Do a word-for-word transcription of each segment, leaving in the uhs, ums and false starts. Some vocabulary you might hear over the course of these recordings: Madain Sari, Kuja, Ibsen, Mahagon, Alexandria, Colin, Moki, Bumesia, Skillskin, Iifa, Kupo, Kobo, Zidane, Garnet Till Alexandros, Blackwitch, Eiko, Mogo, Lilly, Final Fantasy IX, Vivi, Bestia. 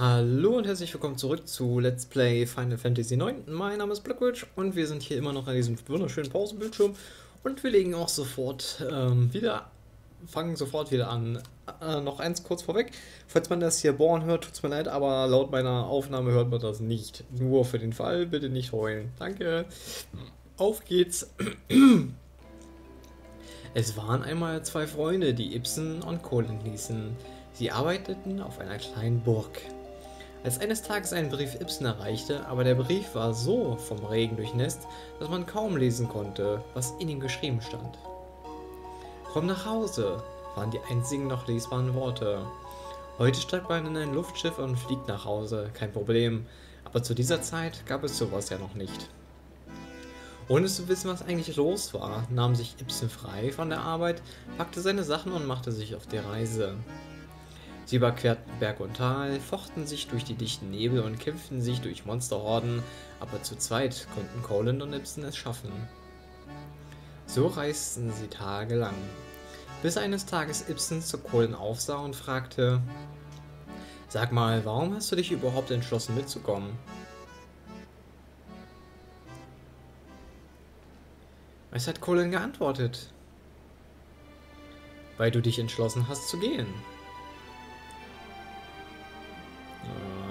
Hallo und herzlich willkommen zurück zu Let's Play Final Fantasy neun. Mein Name ist Blackwitch und wir sind hier immer noch an diesem wunderschönen Pausenbildschirm. Und wir legen auch sofort ähm, wieder, fangen sofort wieder an. Äh, noch eins kurz vorweg, falls man das hier bohren hört, tut's mir leid, aber laut meiner Aufnahme hört man das nicht. Nur für den Fall, bitte nicht heulen. Danke. Auf geht's. Es waren einmal zwei Freunde, die Ibsen und Colin hießen. Sie arbeiteten auf einer kleinen Burg. Als eines Tages ein Brief Ibsen erreichte, aber der Brief war so vom Regen durchnässt, dass man kaum lesen konnte, was in ihm geschrieben stand. Komm nach Hause, waren die einzigen noch lesbaren Worte. Heute steigt man in ein Luftschiff und fliegt nach Hause, kein Problem, aber zu dieser Zeit gab es sowas ja noch nicht. Ohne zu wissen, was eigentlich los war, nahm sich Ibsen frei von der Arbeit, packte seine Sachen und machte sich auf die Reise. Sie überquerten Berg und Tal, fochten sich durch die dichten Nebel und kämpften sich durch Monsterhorden, aber zu zweit konnten Colin und Ibsen es schaffen. So reisten sie tagelang, bis eines Tages Ibsen zu Colin aufsah und fragte: Sag mal, warum hast du dich überhaupt entschlossen mitzukommen? Was hat Colin geantwortet? Weil du dich entschlossen hast zu gehen.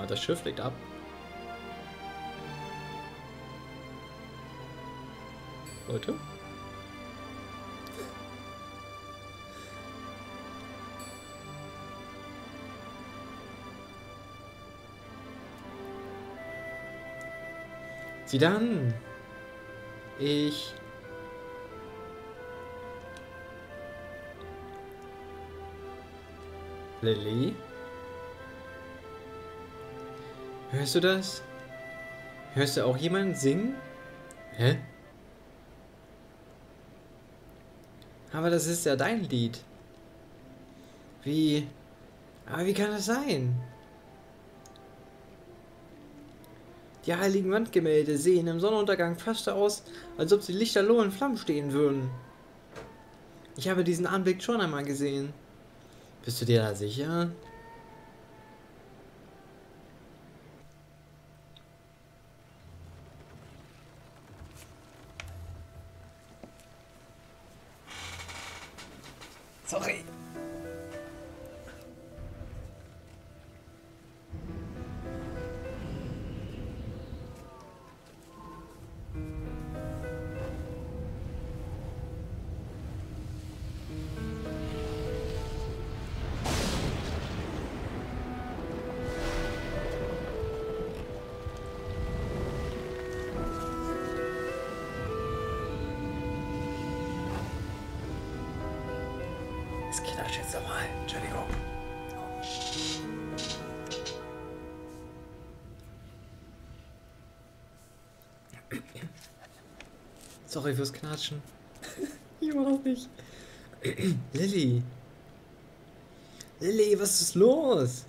Das Schiff legt ab. Leute? Zidane! Ich... Lilly? Hörst du das? Hörst du auch jemanden singen? Hä? Aber das ist ja dein Lied. Wie? Aber wie kann das sein? Die heiligen Wandgemälde sehen im Sonnenuntergang fast aus, als ob sie lichterloh in Flammen stehen würden. Ich habe diesen Anblick schon einmal gesehen. Bist du dir da sicher? Sorry. Jetzt nochmal, Entschuldigung. Oh. Sorry fürs Knatschen. Ich überhaupt nicht. Lilly. Lilly, was ist los?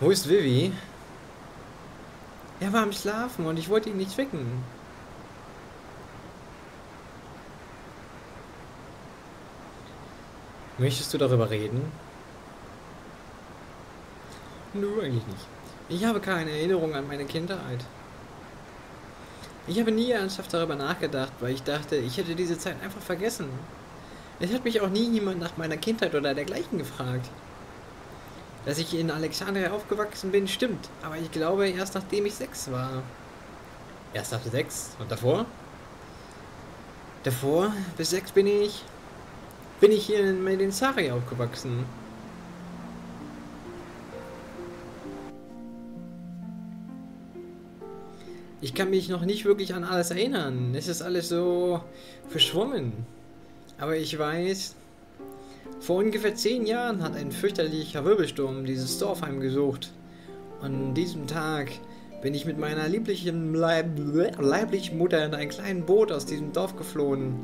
Wo ist Vivi? Er war am Schlafen und ich wollte ihn nicht wecken. Möchtest du darüber reden? Nö, eigentlich nicht. Ich habe keine Erinnerung an meine Kindheit. Ich habe nie ernsthaft darüber nachgedacht, weil ich dachte, ich hätte diese Zeit einfach vergessen. Es hat mich auch nie jemand nach meiner Kindheit oder dergleichen gefragt. Dass ich in Alexandria aufgewachsen bin, stimmt, aber ich glaube erst nachdem ich sechs war. Erst nach sechs? Und davor? Davor? Bis sechs bin ich... bin ich hier in Madain Sari aufgewachsen. Ich kann mich noch nicht wirklich an alles erinnern. Es ist alles so verschwommen. Aber ich weiß, vor ungefähr zehn Jahren hat ein fürchterlicher Wirbelsturm dieses Dorf heimgesucht. Und an diesem Tag bin ich mit meiner lieblichen, Leib leiblichen Mutter in einem kleinen Boot aus diesem Dorf geflohen.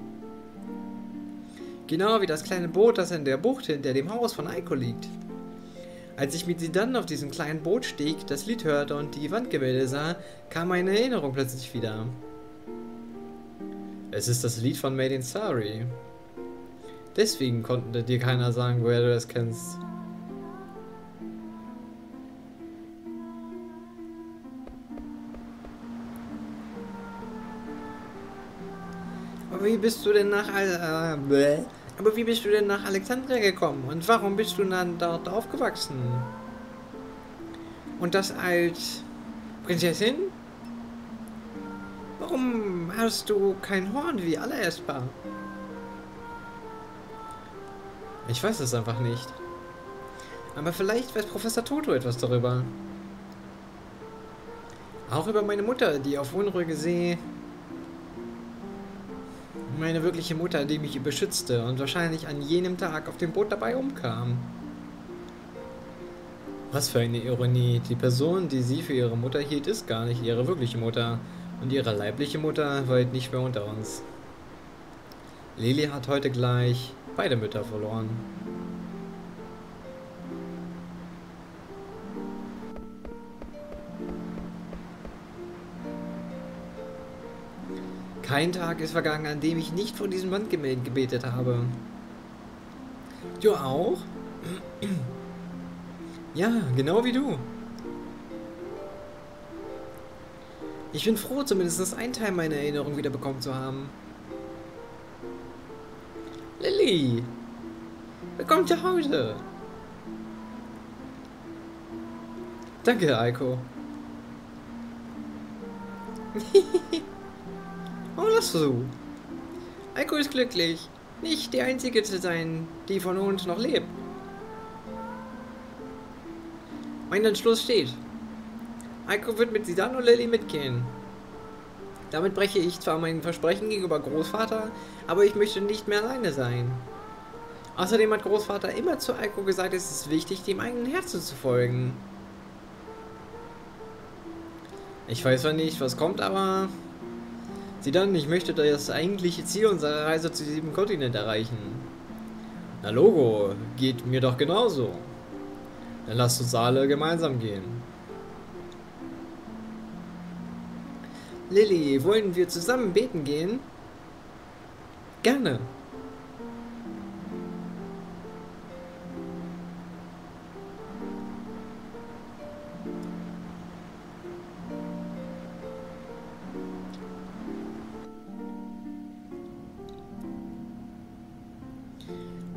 Genau wie das kleine Boot, das in der Bucht hinter dem Haus von Eiko liegt. Als ich mit Zidane auf diesem kleinen Boot stieg, das Lied hörte und die Wandgemälde sah, kam meine Erinnerung plötzlich wieder. Es ist das Lied von Madain Sari. Deswegen konnte dir keiner sagen, woher du das kennst. Aber wie bist du denn nach äh, Aber wie bist du denn nach Alexandria gekommen? Und warum bist du dann dort aufgewachsen? Und das als Prinzessin? Warum hast du kein Horn wie alle Esper? Ich weiß es einfach nicht. Aber vielleicht weiß Professor Toto etwas darüber. Auch über meine Mutter, die auf unruhige See... Meine wirkliche Mutter, die mich beschützte und wahrscheinlich an jenem Tag auf dem Boot dabei umkam. Was für eine Ironie. Die Person, die sie für ihre Mutter hielt, ist gar nicht ihre wirkliche Mutter. Und ihre leibliche Mutter war halt nicht mehr unter uns. Lilly hat heute gleich beide Mütter verloren. Kein Tag ist vergangen, an dem ich nicht vor diesem Mann gebetet habe. Du auch? Ja, genau wie du. Ich bin froh, zumindest einen Teil meiner Erinnerung wiederbekommen zu haben. Lilly! Wer kommt ja heute? Danke, Eiko. Oh, lass so. Eiko ist glücklich, nicht die Einzige zu sein, die von uns noch lebt. Mein Entschluss steht. Eiko wird mit Zidane und Lilly mitgehen. Damit breche ich zwar mein Versprechen gegenüber Großvater, aber ich möchte nicht mehr alleine sein. Außerdem hat Großvater immer zu Eiko gesagt, es ist wichtig, dem eigenen Herzen zu folgen. Ich weiß zwar nicht, was kommt, aber... Zidane, ich möchte das eigentliche Ziel unserer Reise zu diesem Kontinent erreichen. Na Logo, geht mir doch genauso. Dann lasst uns alle gemeinsam gehen. Lilly, wollen wir zusammen beten gehen? Gerne.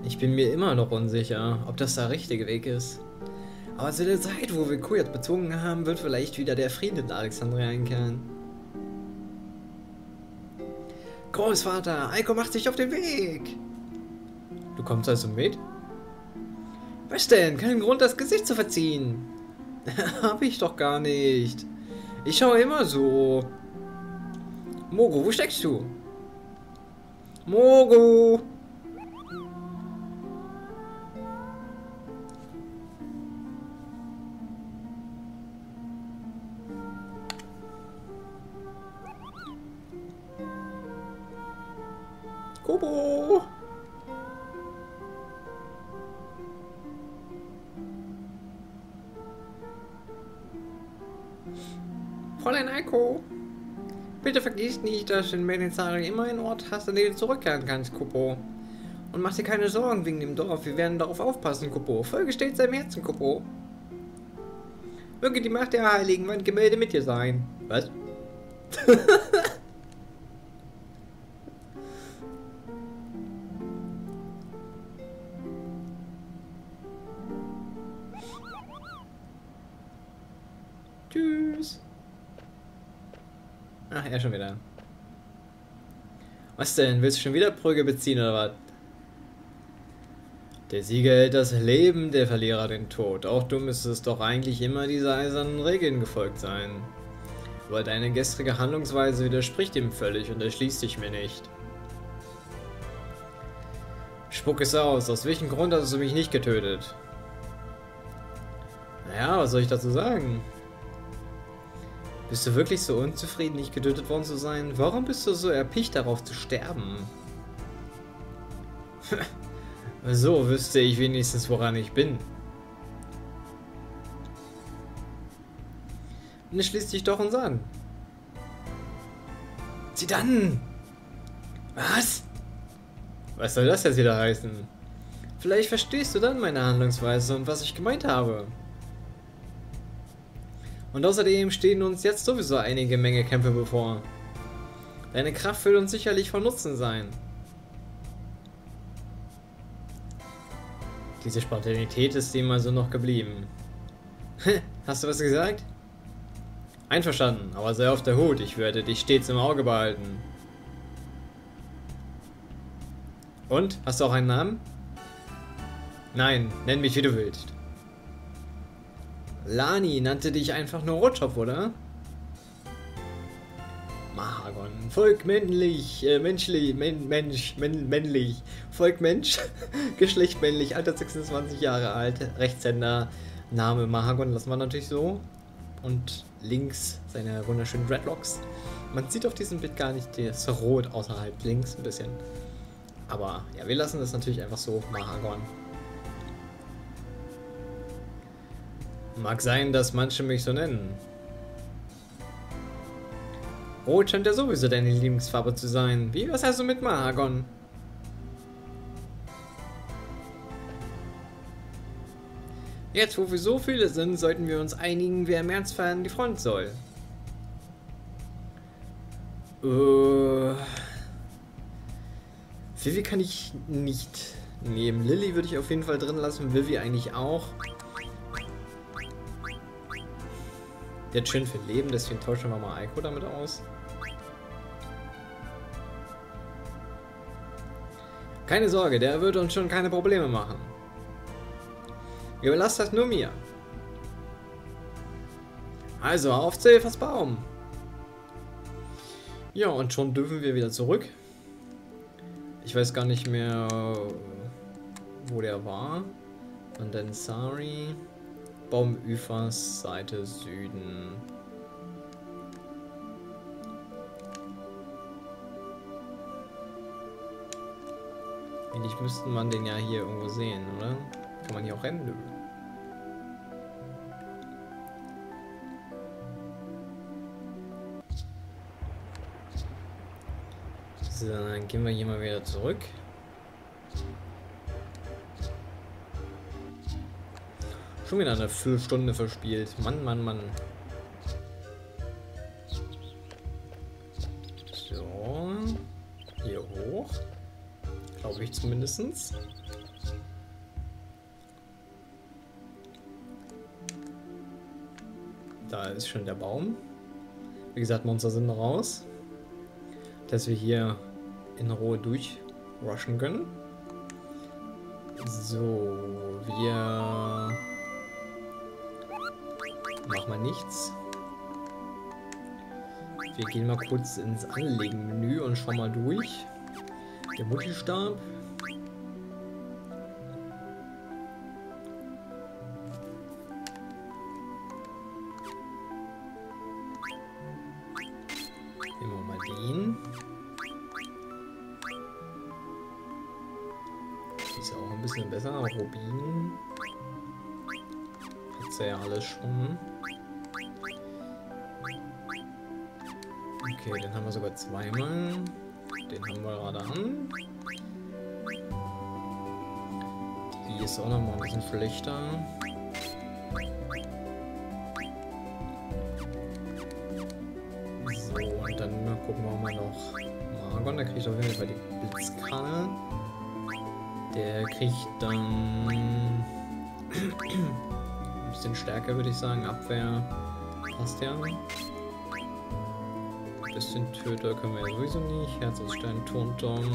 Ich bin mir immer noch unsicher, ob das der richtige Weg ist. Aber zu der Zeit, wo wir Kuja bezwungen haben, wird vielleicht wieder der Frieden in Alexandria einkehren. Großvater, Eiko macht sich auf den Weg! Du kommst also mit? Was denn? Kein Grund, das Gesicht zu verziehen! Hab ich doch gar nicht! Ich schaue immer so! Mogo, wo steckst du? Mogo! Kobo! Fräulein Eiko! Bitte vergiss nicht, dass du in Madain Sari immer einen Ort hast, an den du zurückkehren kannst, Kobo. Und mach dir keine Sorgen wegen dem Dorf, wir werden darauf aufpassen, Kobo. Folge stets deinem Herzen, Kobo. Möge die Macht der Heiligen Wandgemälde mit dir sein. Was? Tschüss. Ach, er schon wieder. Was denn? Willst du schon wieder Prügel beziehen oder was? Der Sieger hält das Leben, der Verlierer den Tod. Auch du müsstest doch eigentlich immer diesen eisernen Regeln gefolgt sein. Aber deine gestrige Handlungsweise widerspricht ihm völlig und erschließt dich mir nicht. Spuck es aus. Aus welchem Grund hast du mich nicht getötet? Naja, was soll ich dazu sagen? Bist du wirklich so unzufrieden, nicht getötet worden zu sein? Warum bist du so erpicht darauf zu sterben? So wüsste ich wenigstens, woran ich bin. Und schließ dich doch uns an. Zidane! Was? Was soll das jetzt wieder heißen? Vielleicht verstehst du dann meine Handlungsweise und was ich gemeint habe. Und außerdem stehen uns jetzt sowieso einige Menge Kämpfe bevor. Deine Kraft wird uns sicherlich von Nutzen sein. Diese Spontanität ist ihm also noch geblieben. Hast du was gesagt? Einverstanden, aber sei auf der Hut, ich werde dich stets im Auge behalten. Und? Hast du auch einen Namen? Nein, nenn mich wie du willst. Lani nannte dich einfach nur Rotschopf, oder? Mahagon, Volk männlich, äh, menschlich, men, Mensch, men, männlich, Volk Mensch, Geschlecht männlich, Alter sechsundzwanzig Jahre alt, Rechtshänder, Name Mahagon, lassen wir natürlich so. Und links seine wunderschönen Dreadlocks. Man sieht auf diesem Bild gar nicht das Rot außerhalb links ein bisschen. Aber ja, wir lassen das natürlich einfach so, Mahagon. Mag sein, dass manche mich so nennen. Rot scheint ja sowieso deine Lieblingsfarbe zu sein. Wie, was hast du mit Mahagon? Jetzt, wo wir so viele sind, sollten wir uns einigen, wer im Ernstfall an die Front soll. Uh, Vivi kann ich nicht nehmen. Lilly würde ich auf jeden Fall drin lassen, Vivi eigentlich auch. Der hat schön viel Leben, deswegen tauschen wir mal Eiko damit aus. Keine Sorge, der wird uns schon keine Probleme machen. Überlass das nur mir. Also, auf zu Iifas Baum. Ja, und schon dürfen wir wieder zurück. Ich weiß gar nicht mehr, wo der war. Madain Sari. Baum Iifas, Seite Süden. Eigentlich müsste man den ja hier irgendwo sehen, oder? Kann man hier auch rennen? So, dann gehen wir hier mal wieder zurück. Schon wieder eine Viertelstunde verspielt. Mann, Mann, Mann. So. Hier hoch. Glaube ich zumindest. Da ist schon der Baum. Wie gesagt, Monster sind raus. Dass wir hier in Ruhe durchrushen können. So, wir... Machen wir nichts. Wir gehen mal kurz ins Anlegen-Menü und schauen mal durch. Der Mutti-Stab. Nehmen wir mal den. Ist auch ein bisschen besser. Rubin. Hat's ja alles schon. Okay, den haben wir sogar zweimal. Den haben wir gerade an. Die ist auch noch mal ein bisschen schlechter. So, und dann gucken wir mal noch Mahagon. Der kriegt auf jeden Fall die Blitzkralle. Der kriegt dann ein bisschen stärker, würde ich sagen. Abwehr passt ja. Bisschen Töter können wir ja sowieso nicht. Herz aus Stein, Turmturm.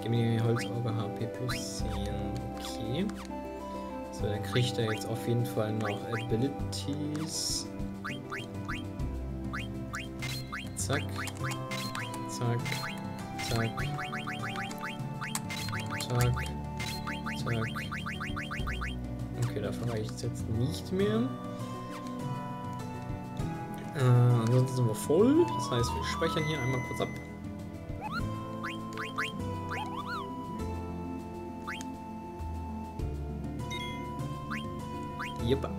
Gib mir Holzauge, H P plus zehn. Okay. So, dann kriegt er jetzt auf jeden Fall noch Abilities. Zack. Zack. Zack. Zack. Zack. Okay, davon reicht es jetzt nicht mehr. Äh, ansonsten sind wir voll, das heißt, wir speichern hier einmal kurz ab. Jeppa.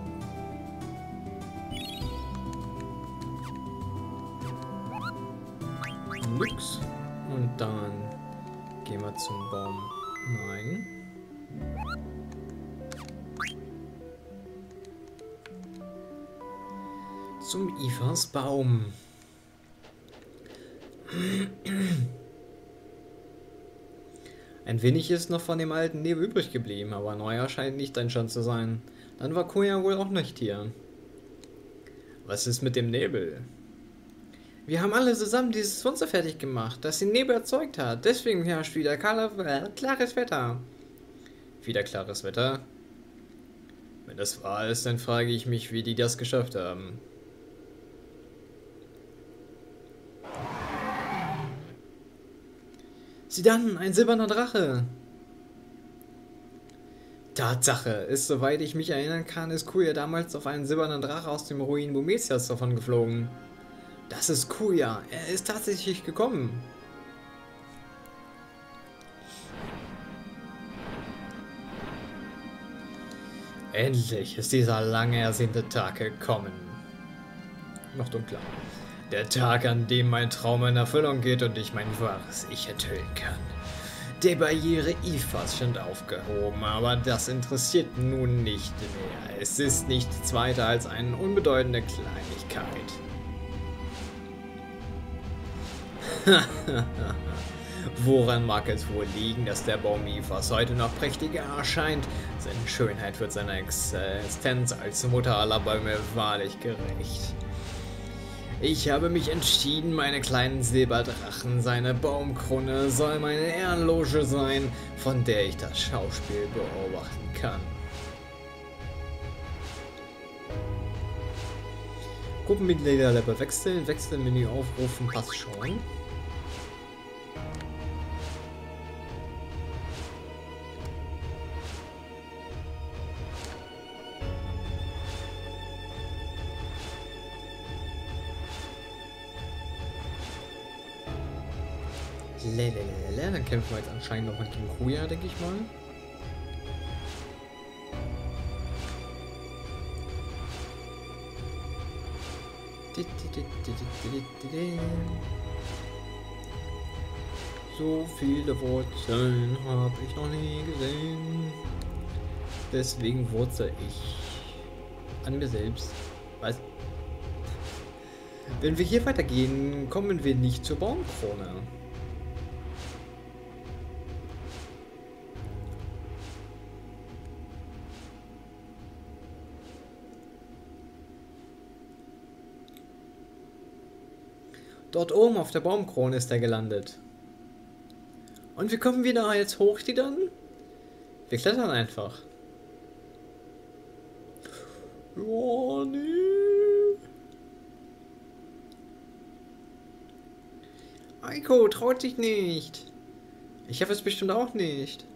Nix. Und dann Gehen wir zum Baum neun. Zum Iifas Baum. Ein wenig ist noch von dem alten Nebel übrig geblieben, aber neuer scheint nicht dein Stand zu sein. Dann war Kuja wohl auch nicht hier. Was ist mit dem Nebel? Wir haben alle zusammen dieses Monster fertig gemacht, das den Nebel erzeugt hat. Deswegen herrscht wieder klares Wetter. Wieder klares Wetter? Wenn das wahr ist, dann frage ich mich, wie die das geschafft haben. Zidane, ein silberner Drache! Tatsache! Ist, soweit ich mich erinnern kann, ist Kuja damals auf einen silbernen Drache aus dem Ruin Bumesias davon geflogen. Das ist Kuja! Er ist tatsächlich gekommen! Endlich ist dieser lange ersehnte Tag gekommen. Noch dunkler. Der Tag, an dem mein Traum in Erfüllung geht und ich mein wahres Ich enthüllen kann. Die Barriere Iifas stand aufgehoben, aber das interessiert nun nicht mehr. Es ist nichts weiter als eine unbedeutende Kleinigkeit. Woran mag es wohl liegen, dass der Baum Iifas heute noch prächtiger erscheint? Seine Schönheit wird seiner Existenz als Mutter aller Bäume wahrlich gerecht. Ich habe mich entschieden, meine kleinen Silberdrachen, seine Baumkrone soll meine Ehrenloge sein, von der ich das Schauspiel beobachten kann. Gruppenmitglieder Level wechseln, Wechselmenü aufrufen, passt schon. Lelelele, dann kämpfen wir jetzt anscheinend nochmal gegen Kuja, denke ich mal. So viele Wurzeln habe ich noch nie gesehen. Deswegen wurzel ich an mir selbst. Was? Wenn wir hier weitergehen, kommen wir nicht zur Baumkrone. Dort oben auf der Baumkrone ist er gelandet. Und wie kommen wir da jetzt hoch, die dann? Wir klettern einfach. Oh, nee. Eiko traut sich nicht. Ich hoffe es bestimmt auch nicht.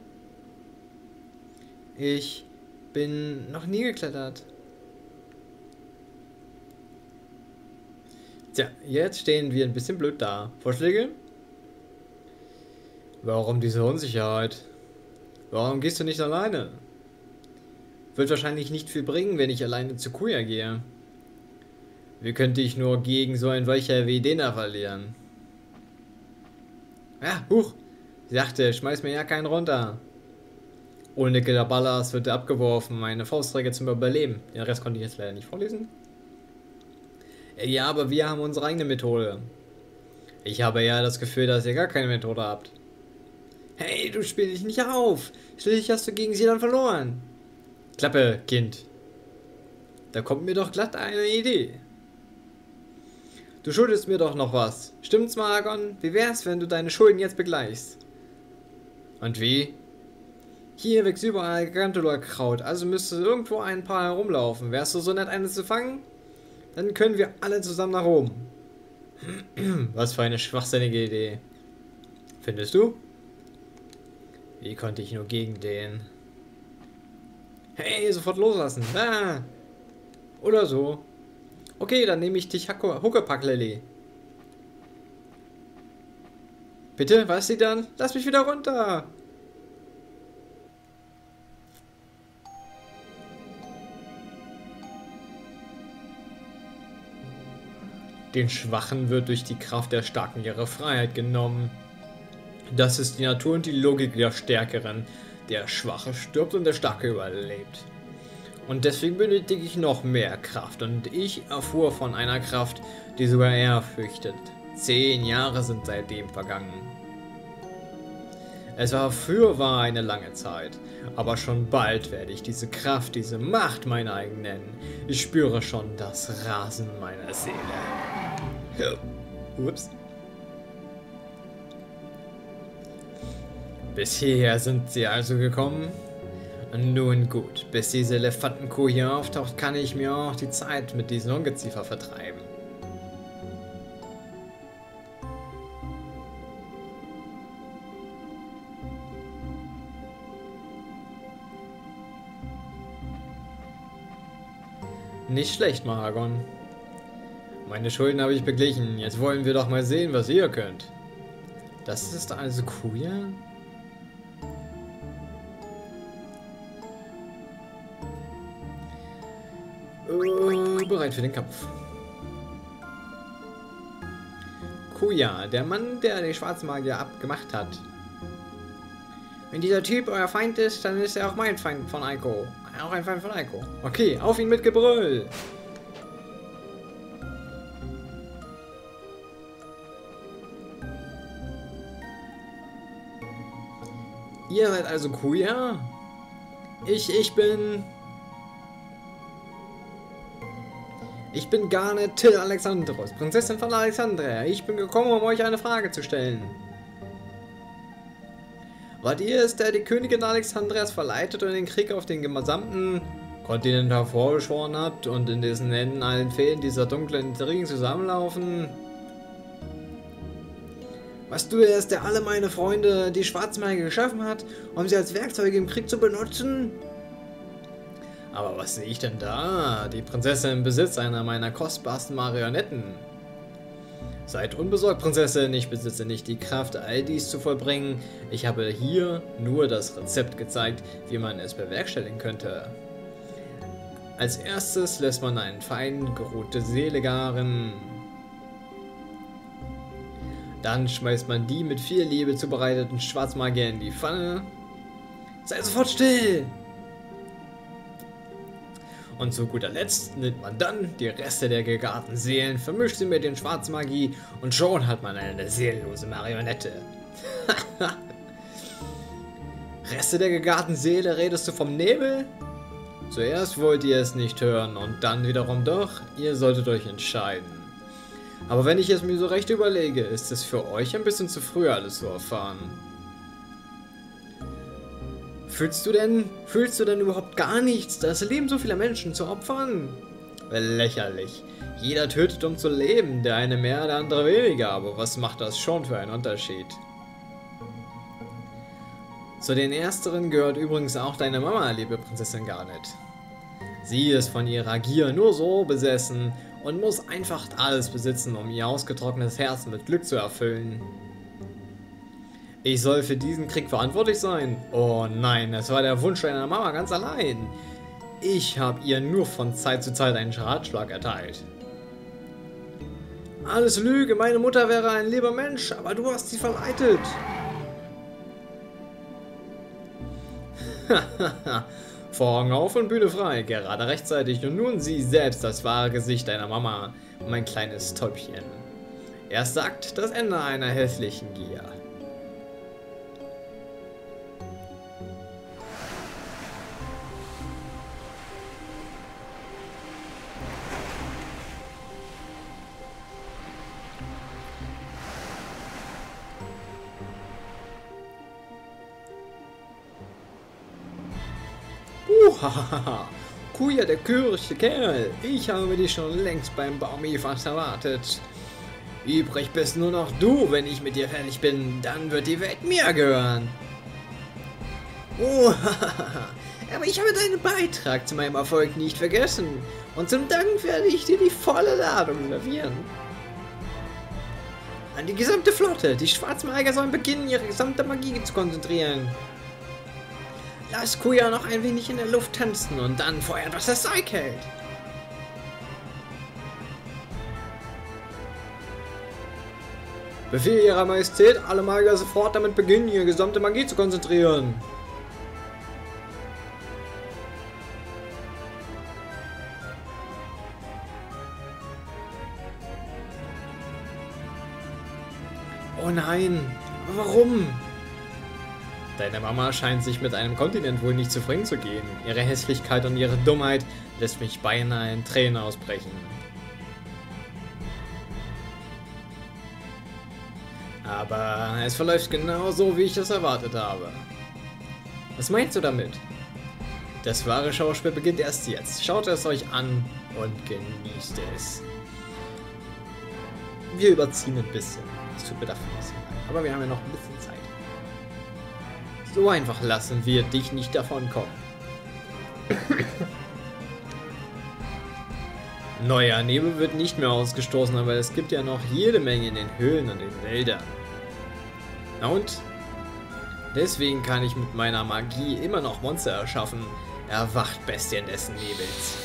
Ich bin noch nie geklettert. Tja, jetzt stehen wir ein bisschen blöd da. Vorschläge? Warum diese Unsicherheit? Warum gehst du nicht alleine? Wird wahrscheinlich nicht viel bringen, wenn ich alleine zu Kuja gehe. Wie könnte ich nur gegen so einen Weicher wie den da verlieren? Ja, huch! Sie dachte, schmeiß mir ja keinen runter. Ohne der Ballast wird er abgeworfen, meine Faustregel zum Überleben. Den Rest konnte ich jetzt leider nicht vorlesen. Ja, aber wir haben unsere eigene Methode. Ich habe ja das Gefühl, dass ihr gar keine Methode habt. Hey, du spiel dich nicht auf! Schließlich hast du gegen sie dann verloren. Klappe, Kind. Da kommt mir doch glatt eine Idee. Du schuldest mir doch noch was. Stimmt's, Mahagon? Wie wär's, wenn du deine Schulden jetzt begleichst? Und wie? Hier wächst überall Granula-Kraut, also müsste irgendwo ein paar herumlaufen. Wärst du so nett, eines zu fangen? Dann können wir alle zusammen nach oben. Was für eine schwachsinnige Idee. Findest du? Wie konnte ich nur gegen den? Hey, sofort loslassen. Ah. Oder so. Okay, dann nehme ich dich Huckepack, Lilly. Bitte, was sie dann? Lass mich wieder runter. Den Schwachen wird durch die Kraft der Starken ihre Freiheit genommen. Das ist die Natur und die Logik der Stärkeren. Der Schwache stirbt und der Starke überlebt. Und deswegen benötige ich noch mehr Kraft. Und ich erfuhr von einer Kraft, die sogar er fürchtet. Zehn Jahre sind seitdem vergangen. Es war fürwahr eine lange Zeit. Aber schon bald werde ich diese Kraft, diese Macht mein eigen nennen. Ich spüre schon das Rasen meiner Seele. Ups. Bis hierher sind sie also gekommen? Nun gut, bis diese Elefantenkuh hier auftaucht, kann ich mir auch die Zeit mit diesen Ungeziefer vertreiben. Nicht schlecht, Mahagon. Meine Schulden habe ich beglichen. Jetzt wollen wir doch mal sehen, was ihr könnt. Das ist also Kuja? Bereit für den Kampf. Kuja, der Mann, der den Schwarzmagier abgemacht hat. Wenn dieser Typ euer Feind ist, dann ist er auch mein Feind von Eiko. Auch ein Feind von Eiko. Okay, auf ihn mit Gebrüll! Ihr seid also Kuja? Ich, ich bin... Ich bin Garnet Till Alexandros, Prinzessin von Alexandria. Ich bin gekommen, um euch eine Frage zu stellen. Wart ihr es, der die Königin Alexandrias verleitet und den Krieg auf den gesamten Kontinent hervorgeschworen habt und in dessen Händen allen Fäden dieser dunklen Intrigen zusammenlaufen? Warst du es, der alle meine Freunde, die Schwarzmagier geschaffen hat, um sie als Werkzeuge im Krieg zu benutzen? Aber was sehe ich denn da? Die Prinzessin im Besitz einer meiner kostbarsten Marionetten. Seid unbesorgt, Prinzessin, ich besitze nicht die Kraft, all dies zu vollbringen. Ich habe hier nur das Rezept gezeigt, wie man es bewerkstelligen könnte. Als erstes lässt man eine fein geruhte Seele garen. Dann schmeißt man die mit viel Liebe zubereiteten Schwarzmagier in die Pfanne. Sei sofort still! Und zu guter Letzt nimmt man dann die Reste der gegarten Seelen, vermischt sie mit den Schwarzmagie und schon hat man eine seelenlose Marionette. Reste der gegarten Seele, redest du vom Nebel? Zuerst wollt ihr es nicht hören und dann wiederum doch, ihr solltet euch entscheiden. Aber wenn ich es mir so recht überlege, ist es für euch ein bisschen zu früh, alles zu erfahren. Fühlst du denn, fühlst du denn überhaupt gar nichts, das Leben so vieler Menschen zu opfern? Lächerlich. Jeder tötet, um zu leben, der eine mehr, der andere weniger, aber was macht das schon für einen Unterschied? Zu den Ersteren gehört übrigens auch deine Mama, liebe Prinzessin Garnet. Sie ist von ihrer Gier nur so besessen und muss einfach alles besitzen, um ihr ausgetrocknetes Herz mit Glück zu erfüllen. Ich soll für diesen Krieg verantwortlich sein? Oh nein, das war der Wunsch deiner Mama ganz allein. Ich habe ihr nur von Zeit zu Zeit einen Ratschlag erteilt. Alles Lüge, meine Mutter wäre ein lieber Mensch, aber du hast sie verleitet. Vorhang auf und Bühne frei, gerade rechtzeitig und nun sieh selbst das wahre Gesicht deiner Mama, mein kleines Täubchen. Erst sagt das Ende einer hässlichen Gier. Hahaha, Kuja, der kürische Kerl, ich habe dich schon längst beim Baum Iifas erwartet. Übrig bist nur noch du, wenn ich mit dir fertig bin, dann wird die Welt mir gehören. Oh, hahaha, aber ich habe deinen Beitrag zu meinem Erfolg nicht vergessen und zum Dank werde ich dir die volle Ladung servieren. An die gesamte Flotte, die Schwarzmagier sollen beginnen, ihre gesamte Magie zu konzentrieren. Lass Kuja noch ein wenig in der Luft tanzen und dann feuern, was das Zeug hält. Befehl Ihrer Majestät, alle Magier sofort damit beginnen, ihre gesamte Magie zu konzentrieren. Oh nein, warum? Deine Mama scheint sich mit einem Kontinent wohl nicht zufrieden zu geben. Ihre Hässlichkeit und ihre Dummheit lässt mich beinahe in Tränen ausbrechen. Aber es verläuft genau so, wie ich es erwartet habe. Was meinst du damit? Das wahre Schauspiel beginnt erst jetzt. Schaut es euch an und genießt es. Wir überziehen ein bisschen. Es tut mir dafür ein bisschen leid. Aber wir haben ja noch ein bisschen Zeit. So einfach lassen wir dich nicht davon kommen. Neuer Nebel wird nicht mehr ausgestoßen, aber es gibt ja noch jede Menge in den Höhlen und den Wäldern. Na und? Deswegen kann ich mit meiner Magie immer noch Monster erschaffen. Erwacht, Bestien dessen Nebels.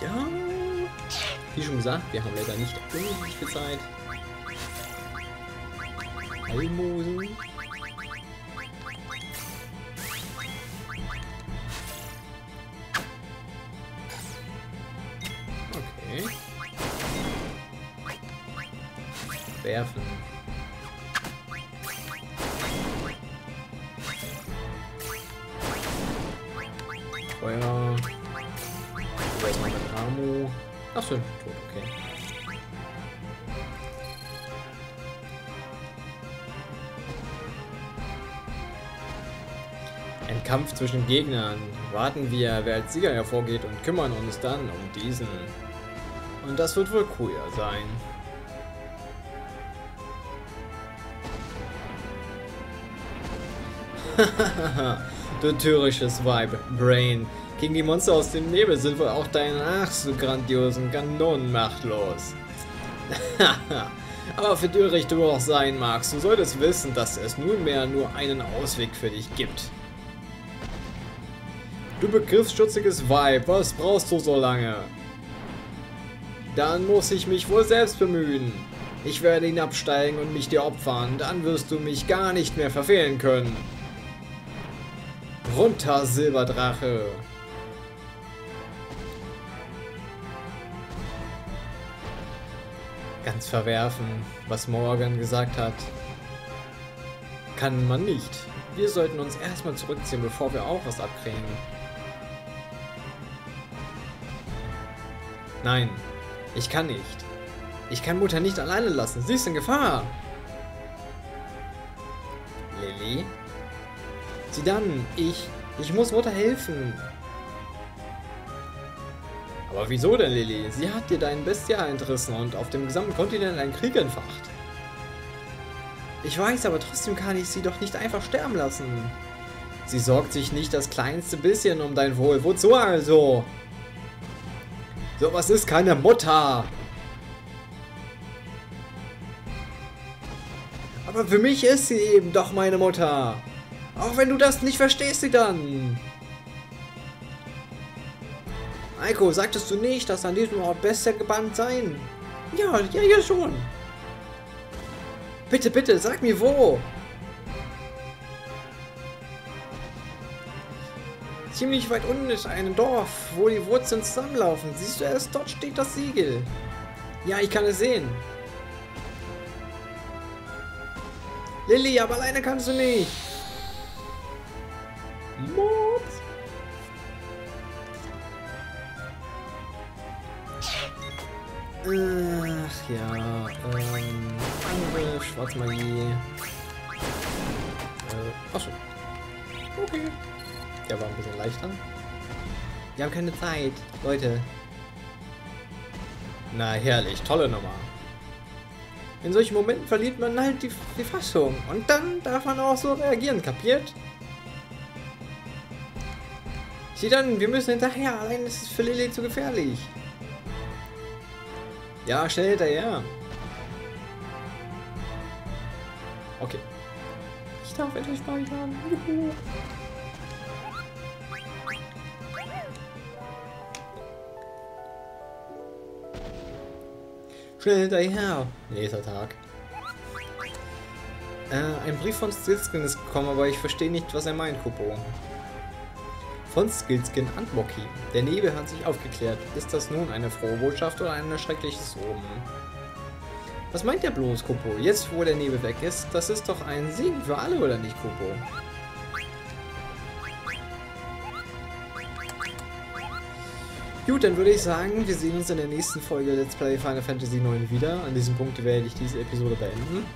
Ja, wie schon gesagt, wir haben leider nicht unendlich viel Zeit. Almosen. Okay. Werfen. Feuer. Ramo. Achso, tot, okay. Ein Kampf zwischen Gegnern. Warten wir, wer als Sieger hervorgeht, und kümmern uns dann um diesen. Und das wird wohl Kuja sein. Du törichtes Weib, Brain. Gegen die Monster aus dem Nebel sind wohl auch deine ach so grandiosen Kanonen machtlos. Aber für töricht du auch sein magst, du solltest wissen, dass es nunmehr nur einen Ausweg für dich gibt. Du begriffsschutziges Weib, was brauchst du so lange? Dann muss ich mich wohl selbst bemühen. Ich werde ihn absteigen und mich dir opfern, dann wirst du mich gar nicht mehr verfehlen können. Runter, Silberdrache! Ganz verwerfen, was Morgan gesagt hat, kann man nicht. Wir sollten uns erstmal zurückziehen, bevor wir auch was abkriegen. Nein, ich kann nicht. Ich kann Mutter nicht alleine lassen. Sie ist in Gefahr. Lilly? Zidane, ich, ich muss Mutter helfen. Aber wieso denn, Lilly? Sie hat dir deinen Bestia entrissen und auf dem gesamten Kontinent einen Krieg entfacht. Ich weiß, aber trotzdem kann ich sie doch nicht einfach sterben lassen. Sie sorgt sich nicht das kleinste bisschen um dein Wohl. Wozu also? Sowas ist keine Mutter. Aber für mich ist sie eben doch meine Mutter. Auch wenn du das nicht verstehst, sie dann. Eiko, sagtest du nicht, dass an diesem Ort Bestia gebannt sein? Ja, ja, ja schon. Bitte, bitte, sag mir wo. Ziemlich weit unten ist ein Dorf, wo die Wurzeln zusammenlaufen. Siehst du es? Dort steht das Siegel. Ja, ich kann es sehen. Lilly, aber alleine kannst du nicht. Mord. Ach ja, ähm, Angriff, Schwarzmagie. Äh, achso. Okay. Der war ein bisschen leichter. Wir haben keine Zeit, Leute. Na herrlich, tolle Nummer. In solchen Momenten verliert man halt die, die Fassung. Und dann darf man auch so reagieren, kapiert? Sieh dann, wir müssen hinterher, allein ist es für Lilly zu gefährlich. Ja, schnell hinterher. Okay. Ich darf endlich speichern. Juhu. Schnell hinterher! Nächster Tag. Äh, ein Brief von Skillskin ist gekommen, aber ich verstehe nicht, was er meint, Kupo. Von Skillskin an Moki. Der Nebel hat sich aufgeklärt. Ist das nun eine frohe Botschaft oder ein schreckliches Omen? Was meint der bloß, Kupo? Jetzt, wo der Nebel weg ist, das ist doch ein Segen für alle, oder nicht, Kupo? Gut, dann würde ich sagen, wir sehen uns in der nächsten Folge Let's Play Final Fantasy neun wieder. An diesem Punkt werde ich diese Episode beenden.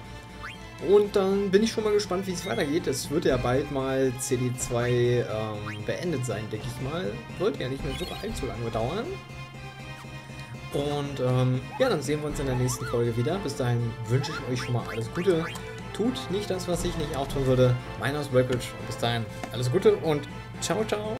Und dann bin ich schon mal gespannt, wie es weitergeht. Es wird ja bald mal C D zwei ähm, beendet sein, denke ich mal. Wird ja nicht mehr super allzu lange dauern. Und ähm, ja, dann sehen wir uns in der nächsten Folge wieder. Bis dahin wünsche ich euch schon mal alles Gute. Tut nicht das, was ich nicht auch tun würde. Mein Name ist Blackbridge. Bis dahin alles Gute und ciao, ciao.